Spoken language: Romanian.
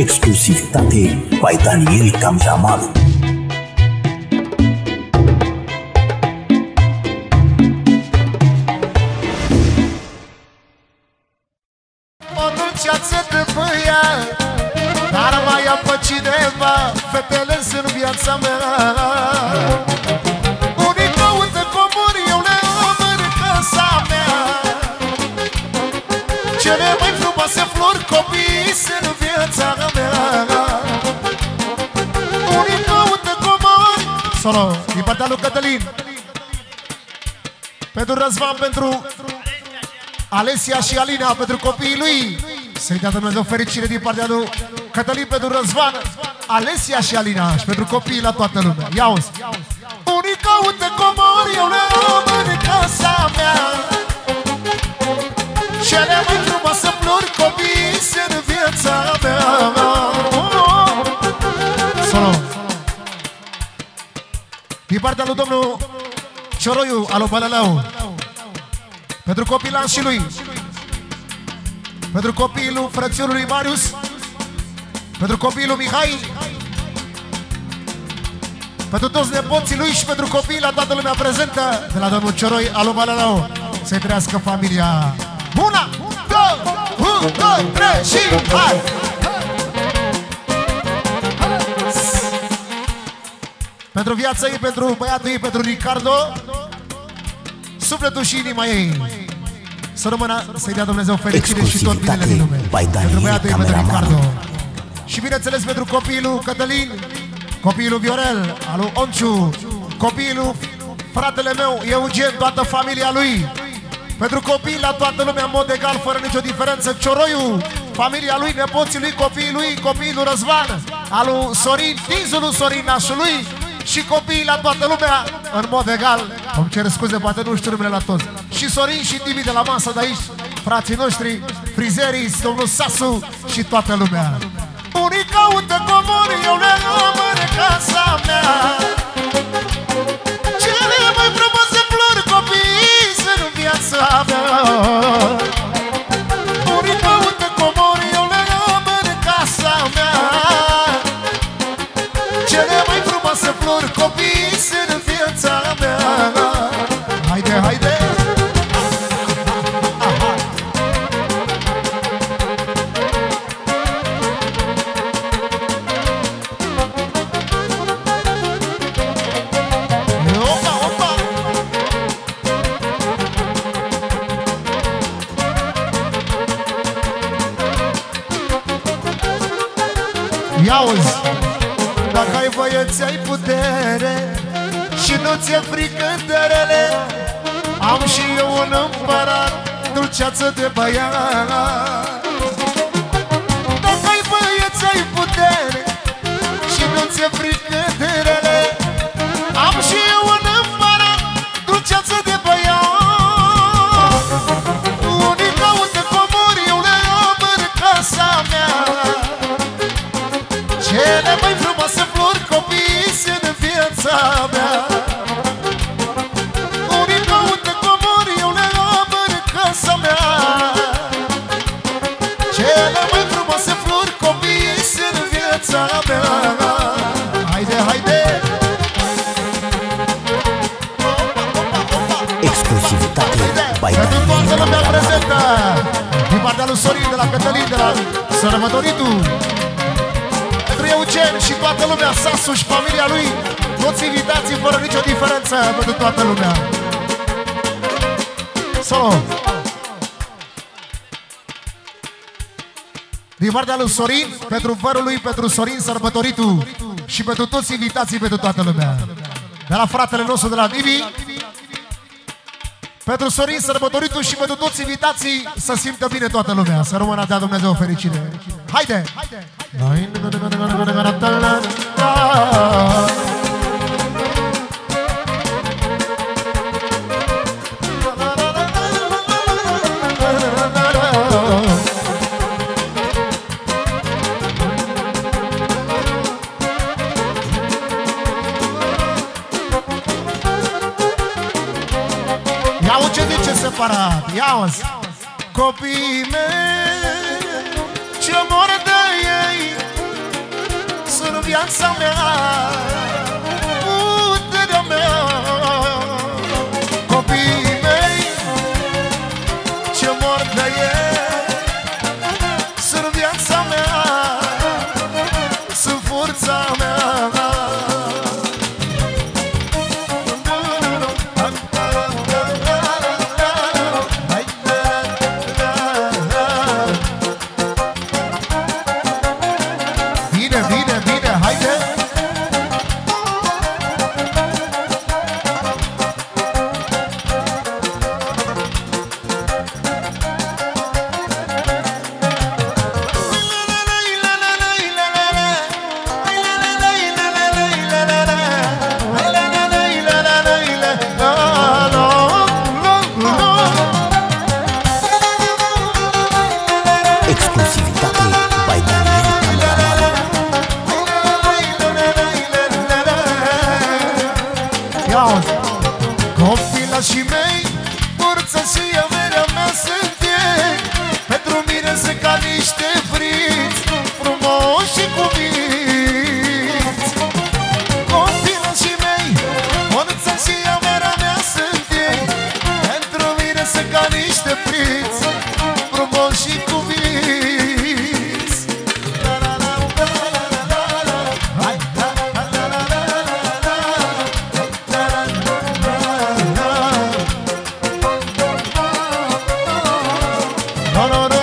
exclusivitate by Daniel Camjamalu. O dulceață de băia, dar mai am pe cineva, fetele sunt viața mea. Unii caută comori, eu le omăr în casa mea. Cele mai frumoase flori, copiii sunt viața mea. Unii caută comori. Solo, din partea lui Cătălin. Pentru Răzvan, pentru Alesia și Alina, pentru copiii lui. Să-i dea Dumnezeu fericire din partea lui Cătălin, pentru Răzvan, Alesia și Alina și pentru copiii la toată lumea. Ia auzi! Unii caută comori, eu le omăr în casa mea. Cele mai frumoase flori, copiii sunt în viața mea. Solo! Din partea lui domnul Cioroiu, alu Balelau. Pentru copilașii lui, pentru copiii lui frățiorului Marius, pentru copiii lui Mihai, pentru toți nepoții lui și pentru copiii la toată lumea prezentă de la domnul Cioroi, alu Balelau. Să-i trăiască familia. Una, două, un, doi, trei și hai! Pentru viața ei, pentru băiatul ei, pentru Ricardo, sufletul și inima ei. Să rămână, să-i dea Dumnezeu fericire și tot binele din lume. Pentru băiatul ei, pentru Ricardo. Și bineînțeles pentru copiii lui Cătălin, copiii lui Viorel, al lui Onciu, copiii lui fratele meu Eugen, toată familia lui. Pentru copiii la toată lumea, în mod egal, fără nicio diferență, Cioroiu, familia lui, nepoții lui, copiii lui Răzvan, al lui Sorin, tinzul lui Sorin, nașul lui, și copiii la toată lumea, în mod egal. Îmi cer scuze, poate nu știu numele la toți. Și Sorin și Tibi de la masă de aici, frații noștri, frizerii, domnul Sasu și toată lumea. Unii caută comori, eu le omăr în casa mea. Cele mai frumoase flori, copiii sunt în viața mea. Unii caută comori, eu le omăr în casa mea. Cele mai frumoase flori, copiii sunt în viața mea. Haide, haide! Ți-ai putere și nu ți-e frică de rele. Am și eu un împărat, dulceață de băiat. Dacă ai băieți, ai putere și nu ți-e frică de rele. Am și eu un împărat, dulceață de băiat. Unii caută comori, eu le omăr în casa mea. Cele mai frumoase flori, copiii sunt în viața mea. Unii caută comori, eu le omăr în casa mea. Cele mai frumoase flori, copiii sunt în viața mea. Haide, haide! Exclusivitate pentru toată lumea prezentă. Din partea lui Sorin, de la Cătălin, de la sărbătoritul Eugen și toată lumea, Sasu și familia lui, toți invitații fără nicio diferență pentru toată lumea. Solo! Din partea lui Sorin, pentru vărul lui, pentru Sorin, sărbătoritul și pentru toți invitații, pentru toată lumea. De la fratele nostru, de la Nivi, pentru Sorin, sărbătoritul și pentru toți invitații, să simtă bine toată lumea. Să rămână, dea Dumnezeu fericire. Haide! Ia-o ce zice separat, ia-o-s! Copiii mei ce mor de ei, în viața mea, puterea mea. Copiii mei ce mor de ei sunt viața mea, sunt forța mea. No, no, no.